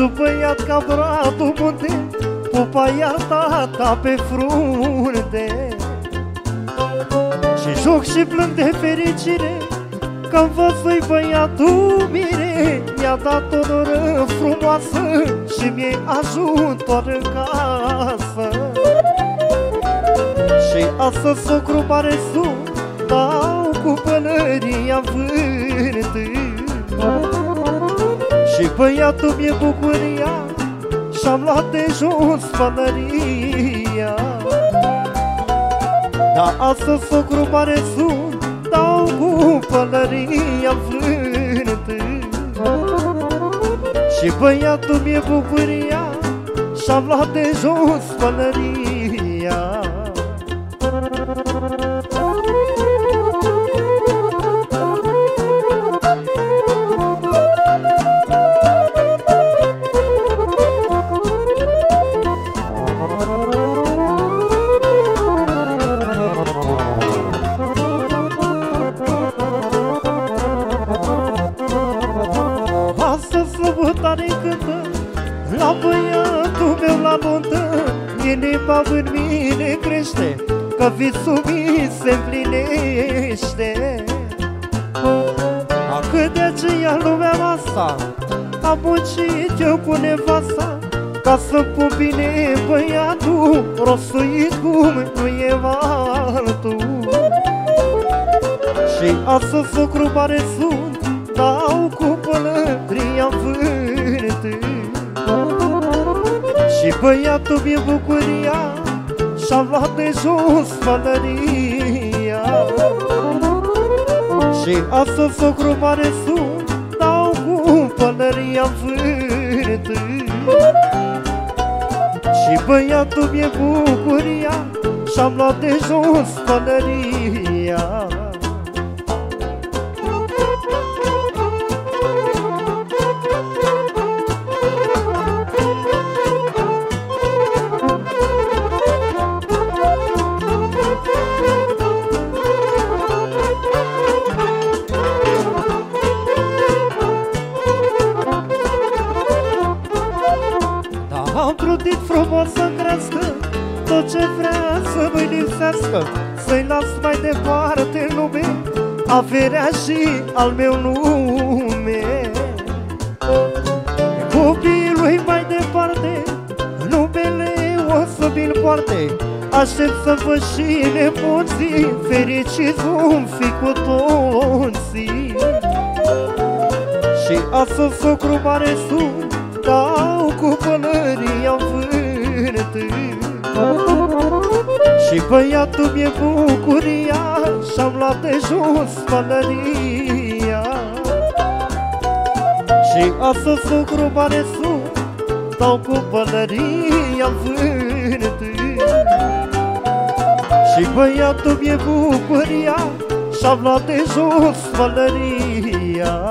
Supăiat ca bratul munte, pupaia tata pe frunte. Și joc și plâng de fericire, că-mi văzui băiatul mire. Mi-a dat o noră frumoasă și mi-e ajutor în casă. Și astăzi socru mare sunt, dau cu pălăria vârtând. Și băiatul mi-e bucuria și-am luat de jos pălăria. Dar astăzi socru mare sunt, dau cu pălăria vârtând. Și băiatul mi-e bucuria și-am luat de jos pălăria. La băiatul meu la nuntă, inima în mine crește, că visul mi se împlinește. Acât de aceea lumea asta, am muncit eu cu nevasta, ca să-mi pun bine băiatul, rostuit cum nu e altul. Și astăzi socru mare sunt, dau cu pălăria vârtând. Și băiatul mi-e bucuria și-am luat de jos pălăria. Și astăzi socru mare sunt, dau cu pălăria vârtând. Și băiatul mi-e bucuria și-am luat de jos pălăria. Am trudit frumos să crească, tot ce vrea să mă lipsească, să-i las mai departe lume, averea și al meu nume. Copiii lui mai departe, numele o să mi-l poarte, aștept să văd și nepoții, fericiți vom fi cu toții. Și astăzi socru mare sunt, dau cu pălăria vârtând. Și băiatul mi-e bucuria și-am luat de jos pălăria. Și astăzi socru mare sunt, dau cu pălăria vârtând. Și băiatul mi-e bucuria și-am luat de jos pălăria.